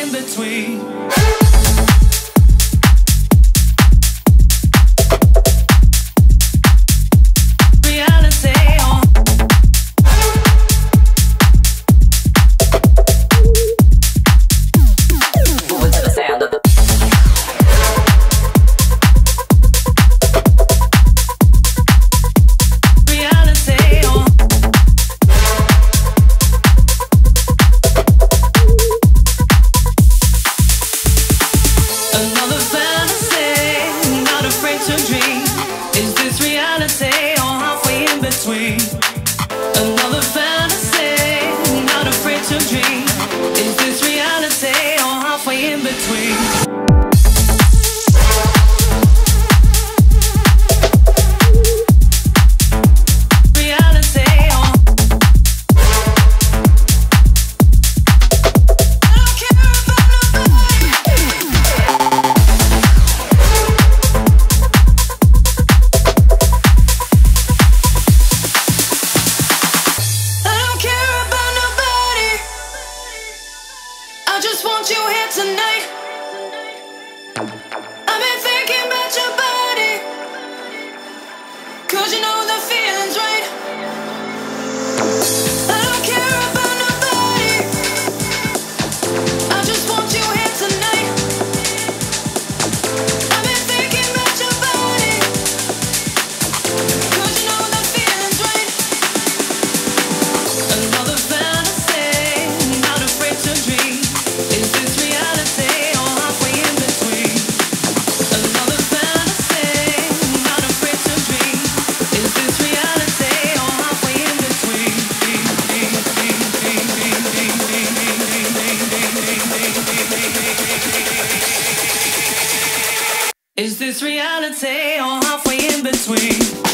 in between. Is this reality or halfway in between?